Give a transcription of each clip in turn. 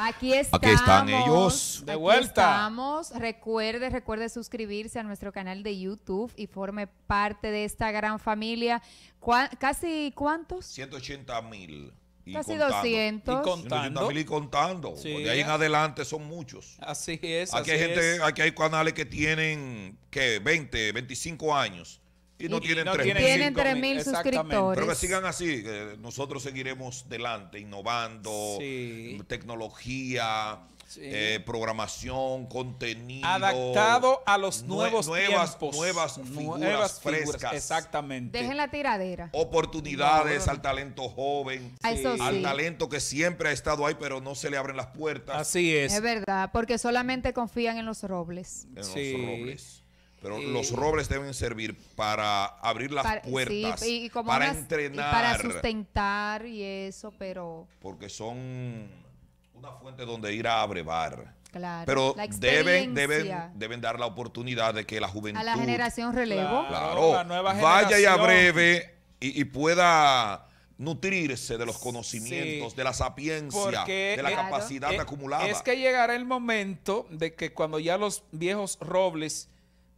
Aquí estamos. Aquí están ellos. De vuelta. Aquí estamos. Recuerde suscribirse a nuestro canal de YouTube y forme parte de esta gran familia. ¿Casi cuántos? 180.000. Casi 200. Y contando. Y contando. Sí. De ahí en adelante son muchos. Así es. Aquí, aquí hay canales que tienen, ¿qué? 20, 25 años. Y no tienen 3.000 suscriptores. Pero que sigan así. Nosotros seguiremos delante, innovando, sí, tecnología, sí, programación, contenido. Adaptado a los nuevos tiempos, nuevas figuras frescas. Exactamente. Dejen la tiradera. Oportunidades al talento joven. Sí. Al talento que siempre ha estado ahí, pero no se le abren las puertas. Así es. Es verdad, porque solamente confían en los robles. En los robles. Pero los robles deben servir para abrir las puertas, sí, y como para entrenar. Y para sustentar y eso, pero... Porque son una fuente donde ir a abrevar. Claro. Pero deben dar la oportunidad de que la juventud... A la generación relevo. Claro. La nueva generación. Vaya y abreve y pueda... nutrirse de los conocimientos, sí, de la sapiencia, porque, de la capacidad acumulada. Es que llegará el momento de que cuando ya los viejos robles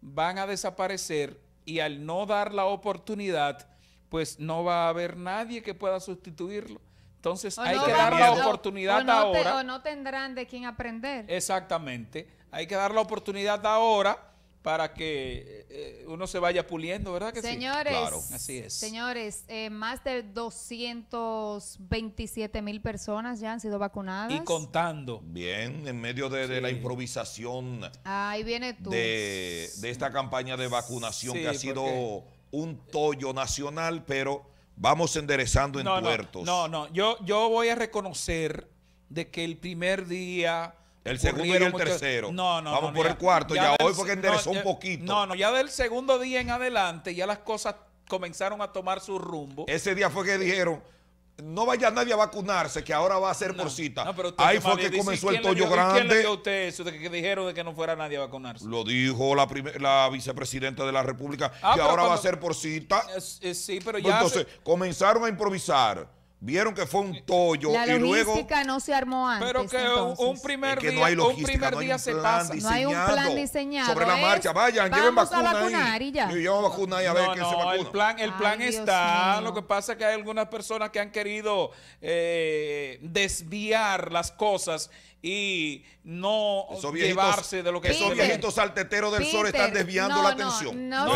van a desaparecer y al no dar la oportunidad, pues no va a haber nadie que pueda sustituirlo. Entonces hay que dar la oportunidad ahora. O no tendrán de quién aprender. Exactamente. Hay que dar la oportunidad ahora para que uno se vaya puliendo, ¿verdad que sí? Señores, claro, así es. Señores, más de 227.000 personas ya han sido vacunadas. Y contando. Bien, en medio de la improvisación. Ahí viene tú. De esta campaña de vacunación, sí, que ha sido un tollo nacional, pero vamos enderezando en puertos. No, yo voy a reconocer de que el primer día... El segundo y el tercero. Vamos por el cuarto. Ya hoy porque enderezó un poquito. Ya del segundo día en adelante ya las cosas comenzaron a tomar su rumbo. Ese día fue que dijeron, no vaya nadie a vacunarse, que ahora va a ser por cita. Ahí fue que comenzó el tollo grande. ¿Quién le dio a usted eso de que dijeron de que no fuera nadie a vacunarse? Lo dijo la vicepresidenta de la República, que ahora va a ser por cita. Sí, pero ya... Entonces, comenzaron a improvisar. Vieron que fue un tollo y luego... La logística no se armó antes. Pero que entonces, un primer día se pasa. No hay un plan diseñado. Sobre la marcha, vayan, lleven vacunas. Vamos a vacunar y ya. Y yo vamos a vacunar y a ver quién se vacuna. El plan está. Lo que pasa es que hay algunas personas que han querido desviar las cosas y no llevarse de lo que es. Esos viejitos salteteros del sol están desviando la atención. No.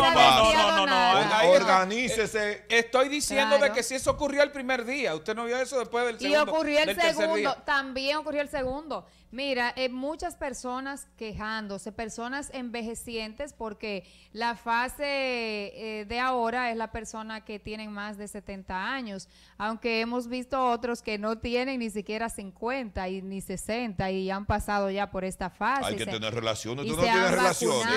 Organícese. Estoy diciendo de que si eso ocurrió el primer día, usted no vio eso después del segundo. Y ocurrió el segundo, también ocurrió el segundo. Mira, muchas personas quejándose, personas envejecientes, porque la fase de ahora es la persona que tienen más de 70 años, aunque hemos visto otros que no tienen ni siquiera 50 y ni 60 y han pasado ya por esta fase. Hay que tener relaciones, tú no tienes relaciones.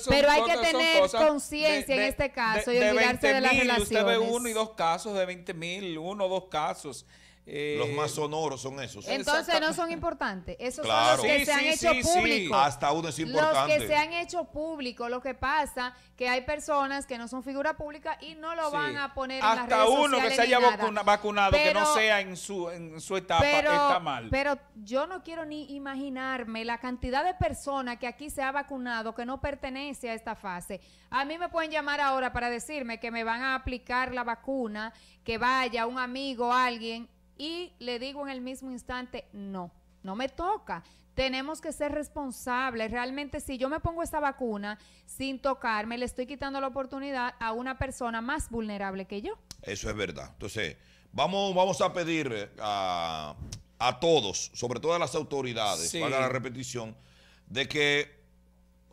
Sí, pero hay que tener conciencia en este caso y olvidarse de las relaciones. Usted ve 1 y 2 casos de 20.000, 1 o 2 casos. Los más sonoros son esos. Entonces no son importantes. Esos son los que se han hecho públicos. Hasta uno es importante. Los que se han hecho públicos. Lo que pasa que hay personas que no son figura pública y no lo van a poner en las redes sociales. Hasta uno que se haya vacunado, pero, que no sea en su etapa, está mal. Pero yo no quiero ni imaginarme la cantidad de personas que aquí se ha vacunado que no pertenece a esta fase. A mí me pueden llamar ahora para decirme que me van a aplicar la vacuna, que vaya un amigo, alguien... Y le digo en el mismo instante, no me toca. Tenemos que ser responsables. Realmente, si yo me pongo esta vacuna sin tocarme, le estoy quitando la oportunidad a una persona más vulnerable que yo. Eso es verdad. Entonces, vamos a pedir a todos, sobre todo a las autoridades, para la repetición, de que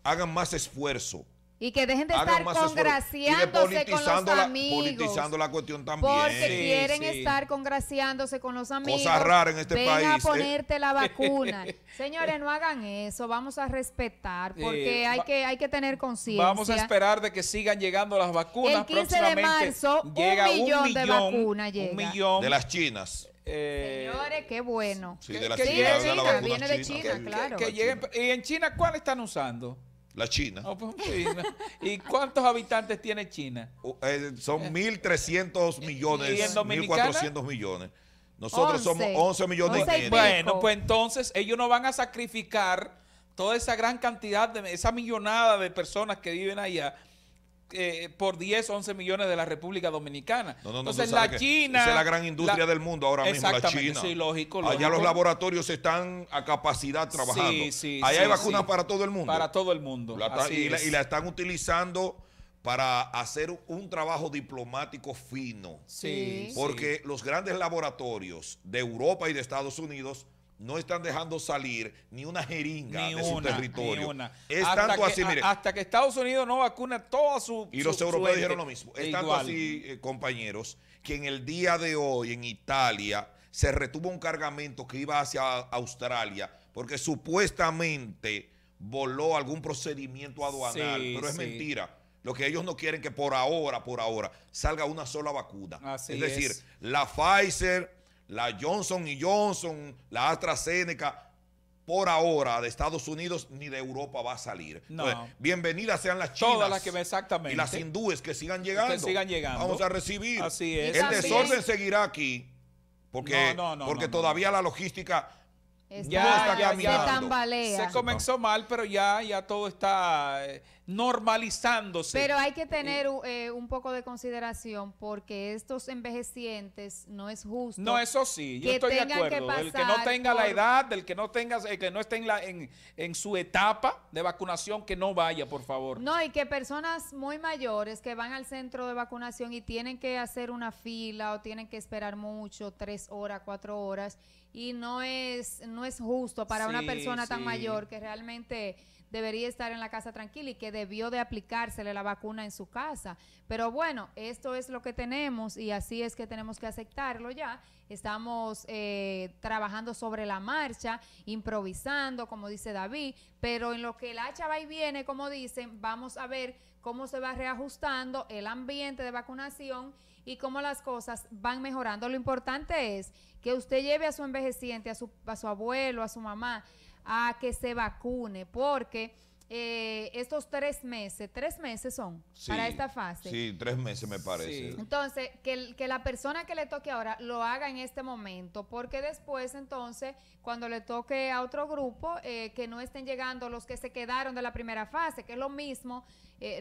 hagan más esfuerzo. Y que dejen de estar congraciándose con los amigos. Politizando la cuestión también. Porque quieren estar congraciándose con los amigos. Cosa rara en este país. Ven a ponerte la vacuna. Señores, no hagan eso. Vamos a respetar porque hay que tener conciencia. Vamos a esperar de que sigan llegando las vacunas. El 15 de marzo, un millón de vacunas llega. De las chinas. Señores, qué bueno. Sí, de las chinas. Viene de China, claro. ¿Y en China cuál están usando? La China. ¿Y cuántos habitantes tiene China? Son 1.300 millones, 1.400 millones. Nosotros somos 11 millones de indios. Bueno, pues entonces ellos no van a sacrificar toda esa gran cantidad, de esa millonada de personas que viven allá por 10, 11 millones de la República Dominicana. No, no, entonces no, la China... Esa es la gran industria del mundo ahora mismo, la China. Sí, lógico, lógico. Allá los laboratorios están a capacidad trabajando. Sí, sí, allá hay vacunas para todo el mundo. Para todo el mundo. Y la están utilizando para hacer un trabajo diplomático fino. Sí. Porque los grandes laboratorios de Europa y de Estados Unidos no están dejando salir ni una jeringa de su territorio. Es tanto así, mire. Hasta que Estados Unidos no vacune toda su... Y los europeos dijeron lo mismo. Es tanto así, compañeros, que en el día de hoy en Italia se retuvo un cargamento que iba hacia Australia porque supuestamente voló algún procedimiento aduanal, pero es mentira. Lo que ellos no quieren que por ahora, salga una sola vacuna. Así es decir, la Pfizer, la Johnson & Johnson, la AstraZeneca, por ahora de Estados Unidos ni de Europa va a salir. No. Entonces, bienvenidas sean las chinas. Todas las que exactamente. Y las hindúes que sigan llegando. Vamos a recibir. Así es. El desorden seguirá aquí porque, porque todavía la logística... Ya se comenzó mal, pero ya todo está normalizándose. Pero hay que tener un poco de consideración porque estos envejecientes no es justo. No, eso sí, yo estoy de acuerdo. El que no tenga la edad, el que no esté en su etapa de vacunación, que no vaya, por favor. No, y que personas muy mayores que van al centro de vacunación y tienen que hacer una fila o tienen que esperar mucho, 3 horas, 4 horas, y no es justo para una persona tan mayor que realmente debería estar en la casa tranquila y que debió de aplicársele la vacuna en su casa. Pero bueno, esto es lo que tenemos y así es que tenemos que aceptarlo ya. Estamos trabajando sobre la marcha, improvisando, como dice David, pero en lo que el hacha va y viene, como dicen, vamos a ver cómo se va reajustando el ambiente de vacunación y cómo las cosas van mejorando. Lo importante es que usted lleve a su envejeciente, a su abuelo, a su mamá, a que se vacune, porque estos 3 meses son para esta fase. Sí, 3 meses me parece. Sí. Entonces, que la persona que le toque ahora lo haga en este momento, porque después entonces, cuando le toque a otro grupo, que no estén llegando los que se quedaron de la primera fase, que es lo mismo,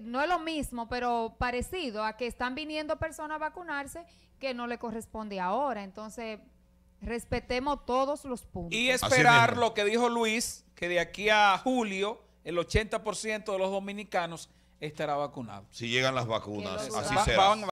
no es lo mismo, pero parecido a que están viniendo personas a vacunarse que no le corresponde ahora. Entonces, respetemos todos los puntos. Y esperar lo que dijo Luis, que de aquí a julio el 80% de los dominicanos estará vacunado. Si llegan las vacunas, así será.